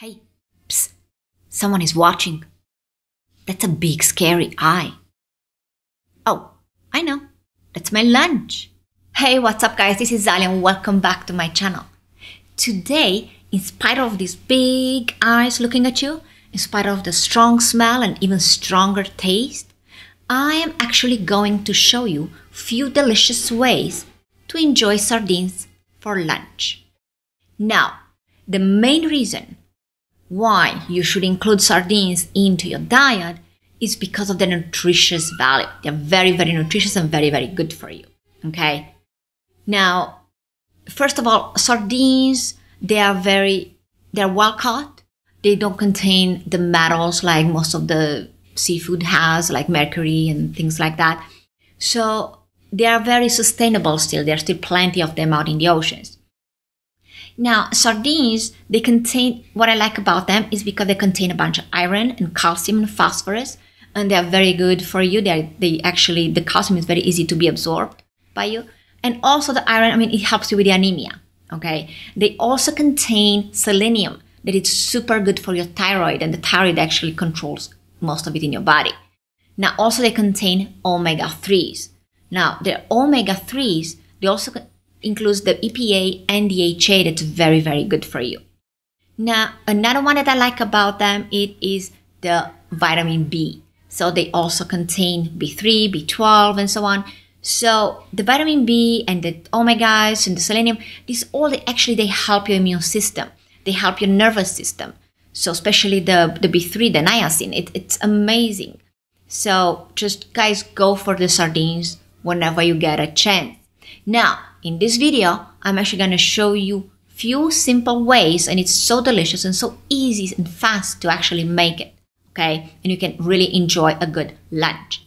Hey, psst, someone is watching. That's a big scary eye. Oh, I know, that's my lunch. Hey, what's up guys, this is Zalia and welcome back to my channel. Today, in spite of these big eyes looking at you, in spite of the strong smell and even stronger taste, I am actually going to show you few delicious ways to enjoy sardines for lunch. Now, the main reason why you should include sardines into your diet is because of the nutritious value. They're very, very nutritious and very, very good for you, okay? Now, first of all, sardines, they're well caught. They don't contain the metals like most of the seafood has, like mercury and things like that. So they are very sustainable still. There are still plenty of them out in the oceans. Now, sardines, they contain, what I like about them is because they contain a bunch of iron and calcium and phosphorus, and they are very good for you. The calcium is very easy to be absorbed by you. And also the iron, I mean, it helps you with the anemia, okay? They also contain selenium, that it's super good for your thyroid, and the thyroid actually controls most of it in your body. Now, also they contain omega-3s. Now, the omega-3s, they also includes the EPA and DHA that's very, very good for you. Now, another one that I like about them, it is the vitamin B. So they also contain B3, B12, and so on. So the vitamin B and the omegas and the selenium, these all, they help your immune system. They help your nervous system. So especially the B3, the niacin, it's amazing. So just guys, go for the sardines whenever you get a chance. Now, in this video, I'm actually going to show you few simple ways, and it's so delicious and so easy and fast to actually make it, okay? And you can really enjoy a good lunch.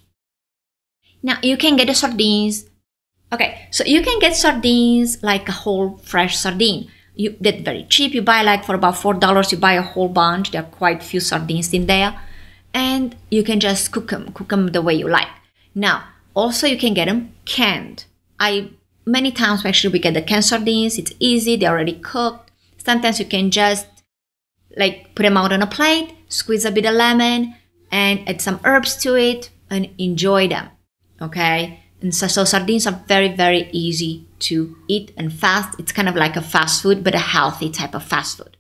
Now, you can get the sardines. Okay, so you can get sardines like a whole fresh sardine. That's very cheap. You buy like for about $4, you buy a whole bunch. There are quite few sardines in there. And you can just cook them the way you like. Now, also you can get them canned. Many times actually we get the canned sardines, it's easy, they're already cooked. Sometimes you can just like put them out on a plate, squeeze a bit of lemon and add some herbs to it and enjoy them, okay? And so sardines are very, very easy to eat and fast. It's kind of like a fast food, but a healthy type of fast food.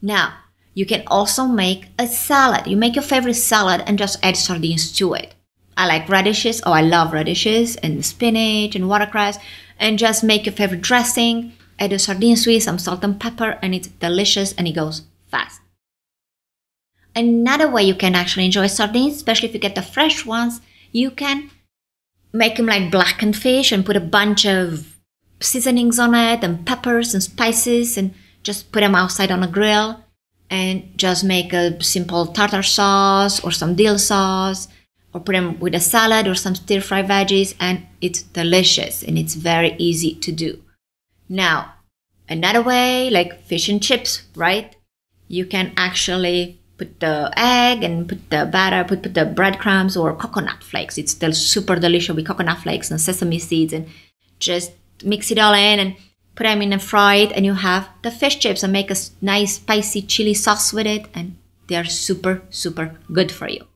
Now, you can also make a salad. You make your favorite salad and just add sardines to it. I like radishes, I love radishes and spinach and watercress, and just make your favorite dressing, add a sardine sweet, some salt and pepper, and it's delicious and it goes fast. Another way you can actually enjoy sardines, especially if you get the fresh ones, you can make them like blackened fish and put a bunch of seasonings on it and peppers and spices and just put them outside on a grill and just make a simple tartar sauce or some dill sauce, or put them with a salad or some stir-fried veggies, and it's delicious and it's very easy to do. Now, another way, like fish and chips, right? You can actually put the egg and put the batter, put the breadcrumbs or coconut flakes. It's still super delicious with coconut flakes and sesame seeds, and just mix it all in and put them in and fry it, and you have the fish chips and make a nice spicy chili sauce with it, and they're super, super good for you.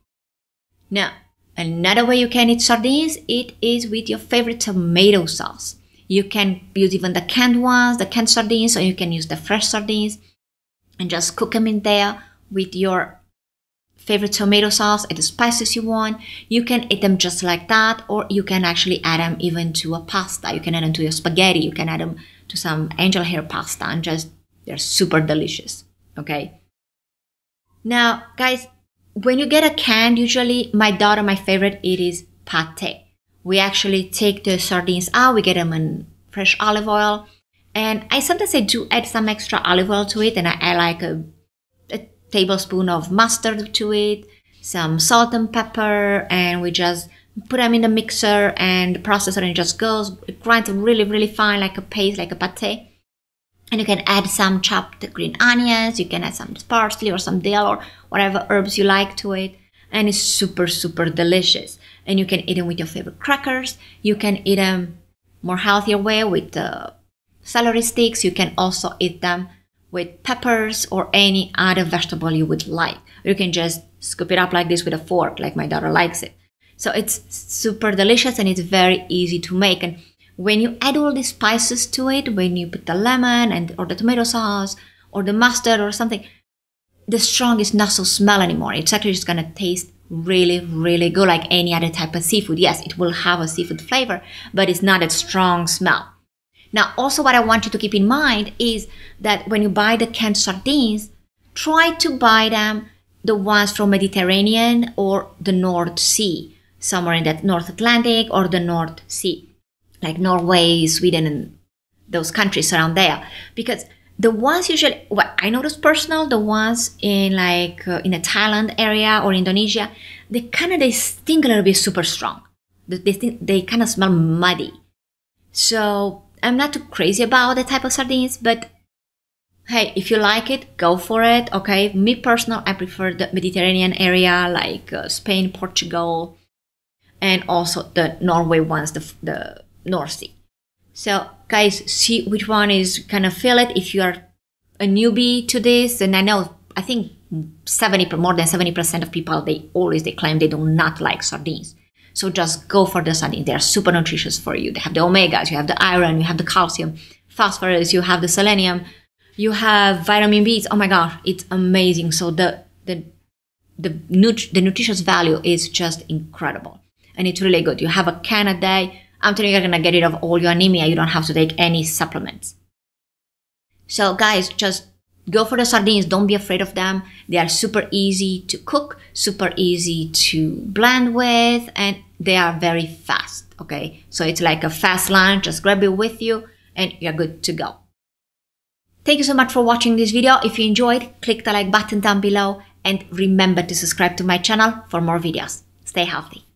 Now, another way you can eat sardines, it is with your favorite tomato sauce. You can use even the canned ones, the canned sardines, or you can use the fresh sardines and just cook them in there with your favorite tomato sauce and the spices you want. You can eat them just like that, or you can actually add them even to a pasta. You can add them to your spaghetti. You can add them to some angel hair pasta, and just, they're super delicious, okay? Now, guys, when you get a can, usually my favorite, it is pate. We actually take the sardines out, we get them in fresh olive oil, and sometimes I do add some extra olive oil to it, and I add like a tablespoon of mustard to it, some salt and pepper, and we just put them in the mixer and the processor, and it just goes, it grinds really, really fine, like a paste, like a pate. And you can add some chopped green onions, you can add some parsley or some dill or whatever herbs you like to it. And it's super, super delicious. And you can eat them with your favorite crackers. You can eat them more healthier way with the celery sticks. You can also eat them with peppers or any other vegetable you would like. You can just scoop it up like this with a fork, like my daughter likes it. So it's super delicious and it's very easy to make. And when you add all these spices to it, when you put the lemon and or the tomato sauce or the mustard or something, the strong is not so smell anymore. It's actually just gonna taste really, really good like any other type of seafood. Yes, it will have a seafood flavor, but it's not a strong smell. Now, also what I want you to keep in mind is that when you buy the canned sardines, try to buy them the ones from Mediterranean or the North Sea, somewhere in that North Atlantic or the North Sea, like Norway, Sweden, and those countries around there. Because the ones usually, what I noticed personal, the ones in like in the Thailand area or Indonesia, they stink a little bit super strong. They kind of smell muddy. So I'm not too crazy about that type of sardines, but hey, if you like it, go for it, okay? Me personal, I prefer the Mediterranean area like Spain, Portugal, and also the Norway ones, the North Sea. So guys, see which one is kind of feel it. If you are a newbie to this, and I think more than 70% of people, they claim they do not like sardines. So just go for the sardines. They are super nutritious for you. They have the omegas, you have the iron, you have the calcium, phosphorus, you have the selenium, you have vitamin B. Oh my gosh, it's amazing. So the nutritious value is just incredible. And it's really good. You have a can a day. I'm telling you, you're gonna get rid of all your anemia. You don't have to take any supplements. So guys, just go for the sardines. Don't be afraid of them. They are super easy to cook, super easy to blend with, and they are very fast, okay? So it's like a fast lunch. Just grab it with you and you're good to go. Thank you so much for watching this video. If you enjoyed, click the like button down below and remember to subscribe to my channel for more videos. Stay healthy.